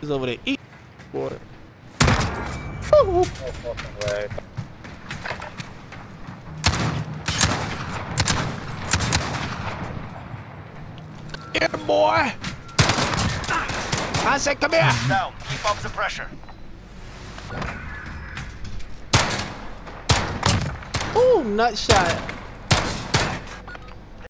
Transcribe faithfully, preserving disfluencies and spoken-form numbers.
He's over there eating water. No fucking way. Here, boy! I said, come here! Down, keep up the pressure. Ooh, nut shot.